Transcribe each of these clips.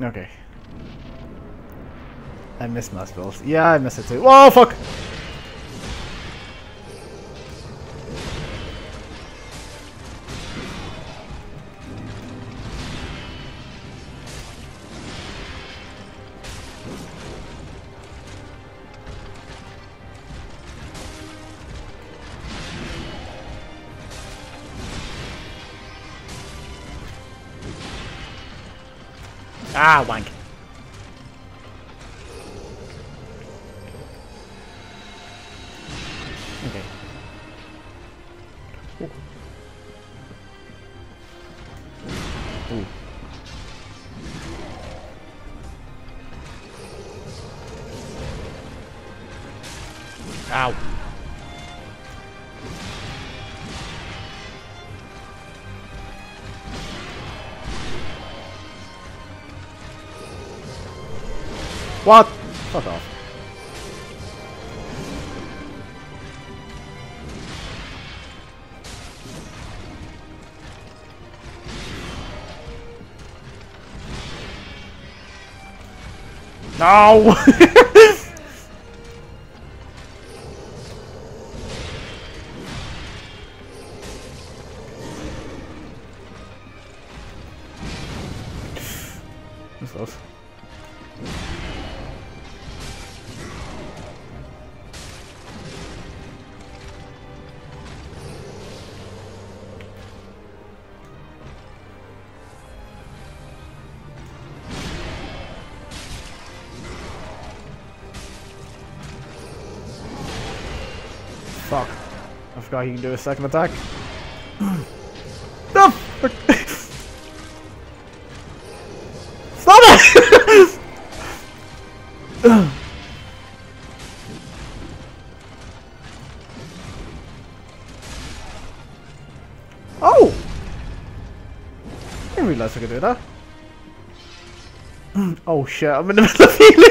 Okay. I miss my spells. Yeah, I miss it too. Whoa, fuck! Ah, wank. Okay. Ooh. Ooh. Ow. What? Fuck off. No! That's close. Fuck. I forgot he can do a second attack. No! Fuck. Stop it! Oh! I didn't realize I could do that. Oh shit, I'm in the middle of healing!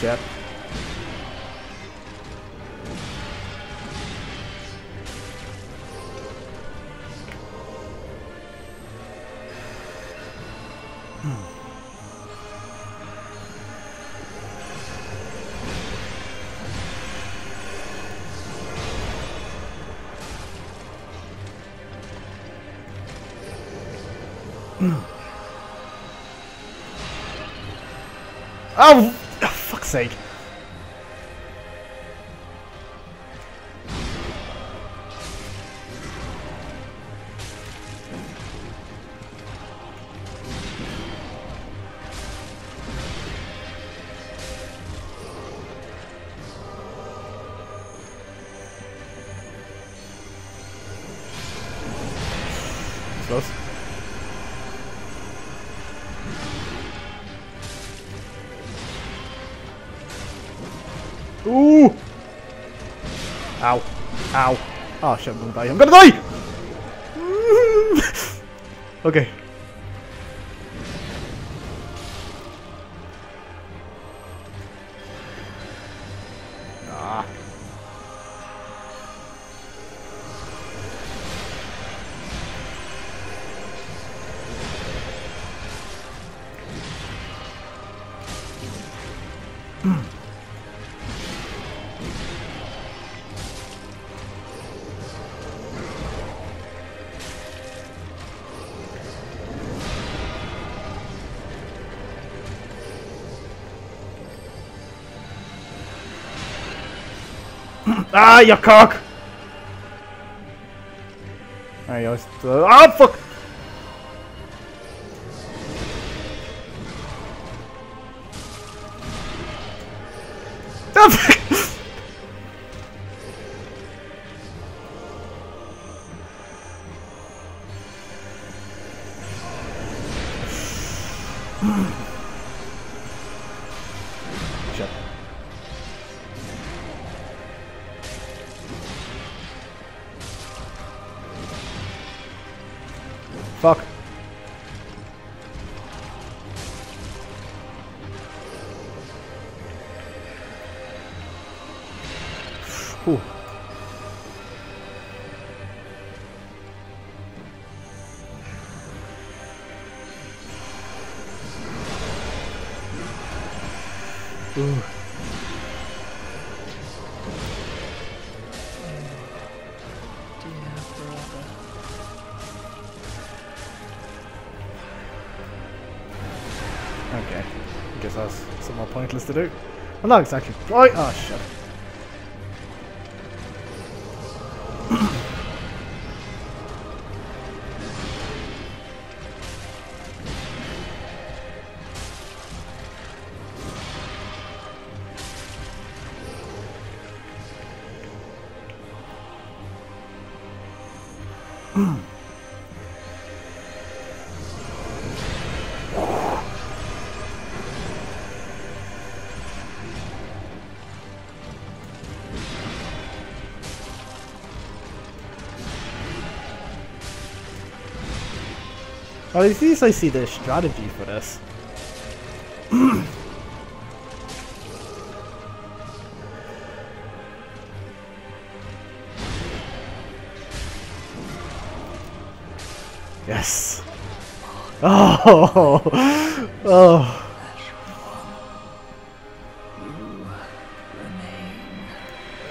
Shit. Oh! Sake. Close. Ooh! Ow. Ow. Oh shit, I'm gonna die. I'm gonna die! Okay. Ah. Ah, you cock! I was... Oh, fuck! Shut. Fuck. Whew. Ooh. Okay, I guess that's somewhat pointless to do. Well, not exactly. Right. Oh, shit. At least I see the strategy for this. Yes. Oh. Oh.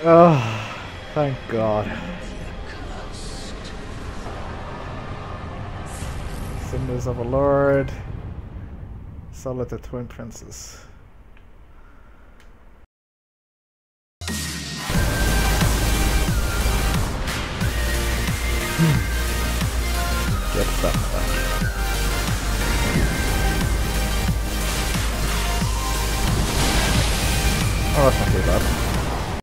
Oh. Thank God. Symbols of a lord. Solid the twin princes. Get that back. Oh, that's not too bad.